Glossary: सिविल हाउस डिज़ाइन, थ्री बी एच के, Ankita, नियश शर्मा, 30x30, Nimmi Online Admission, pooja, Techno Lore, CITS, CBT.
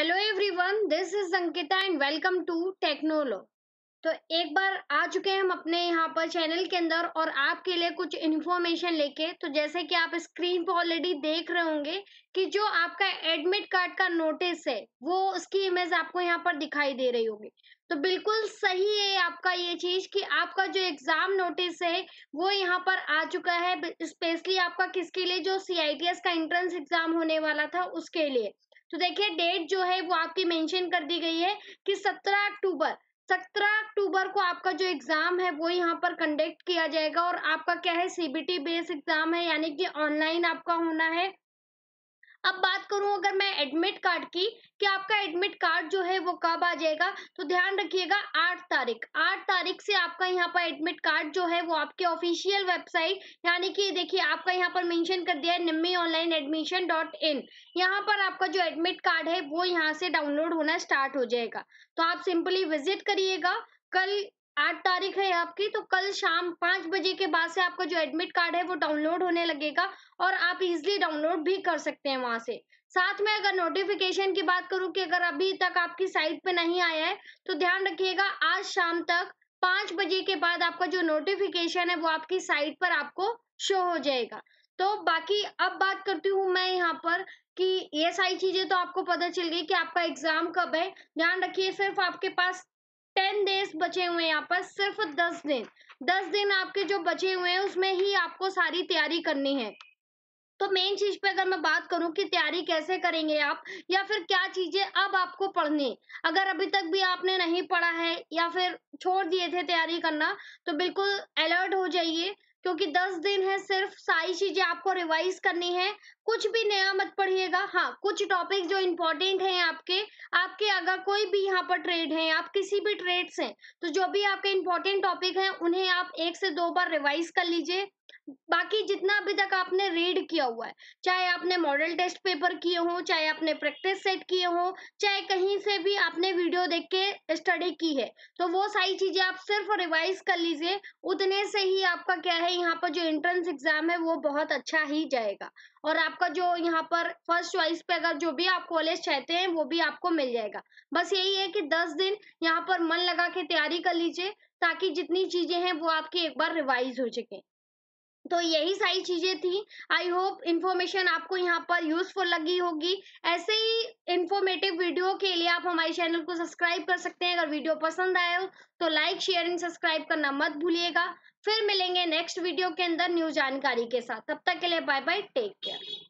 Hello everyone, this is Ankita and welcome to techno lore. तो एक बार आ चुके हैं हम अपने यहाँ पर चैनल के अंदर और आपके लिए कुछ इन्फॉर्मेशन लेके। तो जैसे कि आप स्क्रीन पर ऑलरेडी देख रहे होंगे कि जो आपका एडमिट कार्ड का नोटिस है वो उसकी इमेज आपको यहाँ पर दिखाई दे रही होगी। तो बिल्कुल सही है आपका ये चीज कि आपका जो एग्जाम नोटिस है वो यहाँ पर आ चुका है, स्पेशली आपका किसके लिए, जो CITS का एंट्रेंस एग्जाम होने वाला था उसके लिए। तो देखिए डेट जो है वो आपकी मेंशन कर दी गई है कि 17 अक्टूबर को आपका जो एग्जाम है वो यहाँ पर कंडक्ट किया जाएगा। और आपका क्या है, CBT बेस्ड एग्जाम है, यानी कि ऑनलाइन आपका होना है। अब बात करूं अगर मैं एडमिट कार्ड की कि आपका एडमिट कार्ड जो है वो कब आ जाएगा, तो ध्यान रखिएगा 8 तारीख से आपका यहाँ पर एडमिट कार्ड जो है वो आपके ऑफिशियल वेबसाइट, यानी कि देखिए आपका यहाँ पर मेंशन कर दिया है निम्मी ऑनलाइन एडमिशन .in, यहाँ पर आपका जो एडमिट कार्ड है वो यहाँ से डाउनलोड होना स्टार्ट हो जाएगा। तो आप सिंपली विजिट करिएगा। कल 8 तारीख है आपकी, तो कल शाम 5 बजे के बाद से आपका जो एडमिट कार्ड है वो डाउनलोड होने लगेगा और आप इजीली डाउनलोड भी कर सकते हैं वहां से। साथ में अगर नोटिफिकेशन की बात करूं कि अगर अभी तक आपकी साइट पे नहीं आया है तो ध्यान रखिएगा आज शाम तक 5 बजे के बाद आपका जो नोटिफिकेशन है वो आपकी साइट पर आपको शो हो जाएगा। तो बाकी अब बात करती हूँ मैं यहाँ पर कि ये सारी चीजें तो आपको पता चल गई कि आपका एग्जाम कब है। ध्यान रखिए सिर्फ आपके पास 10 डेज बचे हुए हैं यहाँ पर, सिर्फ 10 दिन आपके जो बचे हुए हैं उसमें ही आपको सारी तैयारी करनी है। तो मेन चीज पे अगर मैं बात करूं कि तैयारी कैसे करेंगे आप, या फिर क्या चीजें अब आपको पढ़नी, अगर अभी तक भी आपने नहीं पढ़ा है या फिर छोड़ दिए थे तैयारी करना, तो बिल्कुल अलर्ट हो जाइए क्योंकि 10 दिन है सिर्फ, सारी चीजें आपको रिवाइज करनी है। कुछ भी नया मत पढ़िएगा। हाँ, कुछ टॉपिक जो इम्पोर्टेंट हैं आपके अगर कोई भी यहाँ पर ट्रेड है, आप किसी भी ट्रेड से, तो जो भी आपके इम्पोर्टेंट टॉपिक हैं उन्हें आप 1 से 2 बार रिवाइज कर लीजिए। बाकी जितना अभी तक आपने रीड किया हुआ है, चाहे आपने मॉडल टेस्ट पेपर किए हो, चाहे आपने प्रैक्टिस सेट किए हो, चाहे कहीं से भी आपने वीडियो देख के स्टडी की है, तो वो सारी चीजें आप सिर्फ रिवाइज कर लीजिए। उतने से ही आपका क्या है, यहाँ पर जो एंट्रेंस एग्जाम है वो बहुत अच्छा ही जाएगा। और आपका जो यहाँ पर फर्स्ट चॉइस पे अगर जो भी आप कॉलेज चाहते हैं वो भी आपको मिल जाएगा। बस यही है कि 10 दिन यहाँ पर मन लगा के तैयारी कर लीजिए ताकि जितनी चीजें हैं वो आपकी एक बार रिवाइज हो सके। तो यही सारी चीजें थी। आई होप इन्फॉर्मेशन आपको यहाँ पर यूजफुल लगी होगी। ऐसे ही इन्फॉर्मेटिव वीडियो के लिए आप हमारे चैनल को सब्सक्राइब कर सकते हैं। अगर वीडियो पसंद आए हो तो लाइक, शेयर एंड सब्सक्राइब करना मत भूलिएगा। फिर मिलेंगे नेक्स्ट वीडियो के अंदर न्यू जानकारी के साथ। तब तक के लिए बाय बाय, टेक केयर।